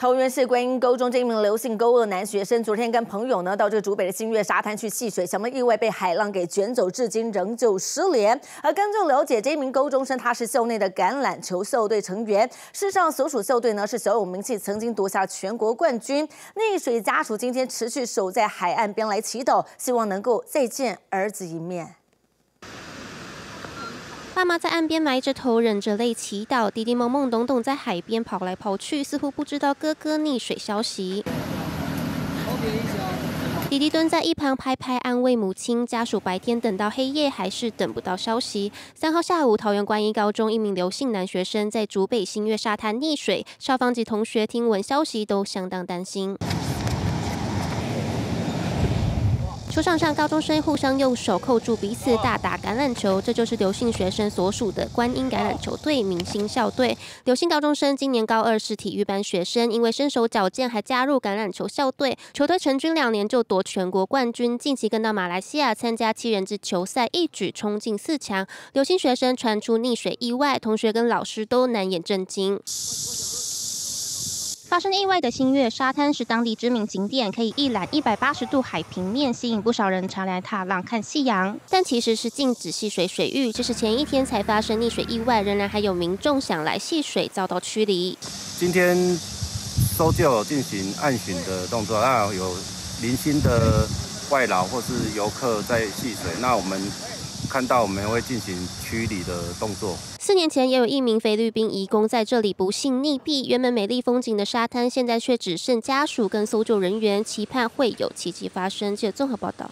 桃园市观音沟中，这一名刘姓沟二男学生，昨天跟朋友到这个竹北的新月沙滩去戏水，想不到意外被海浪给卷走，至今仍旧失联。而根据了解，这一名高中生他是校内的橄榄球校队成员，事实上所属校队呢是小有名气，曾经夺下全国冠军。溺水家属今天持续守在海岸边来祈祷，希望能够再见儿子一面。 爸妈在岸边埋着头，忍着泪祈祷。弟弟懵懵懂懂在海边跑来跑去，似乎不知道哥哥溺水消息。弟弟蹲在一旁拍拍安慰母亲。家属白天等到黑夜，还是等不到消息。3号下午，桃园观音高中一名刘姓男学生在竹北新月沙滩溺水，校方及同学听闻消息都相当担心。 球场上，高中生互相用手扣住彼此，大打橄榄球。这就是刘姓学生所属的观音橄榄球队明星校队。刘姓高中生今年高二，是体育班学生，因为身手矫健，还加入橄榄球校队。球队成军2年就夺全国冠军，近期更到马来西亚参加7人制球赛，一举冲进4强。刘姓学生传出溺水意外，同学跟老师都难掩震惊。 发生意外的新月沙滩是当地知名景点，可以一览180度海平面，吸引不少人常来踏浪看夕阳。但其实是禁止戏水水域，这是前一天才发生溺水意外，仍然还有民众想来戏水遭到驱离。今天搜救进行岸巡的动作，那有零星的外劳或是游客在戏水，那我们。 看到我们会进行驱离的动作。4年前也有一名菲律宾移工在这里不幸溺毙，原本美丽风景的沙滩，现在却只剩家属跟搜救人员，期盼会有奇迹发生。记者综合报道。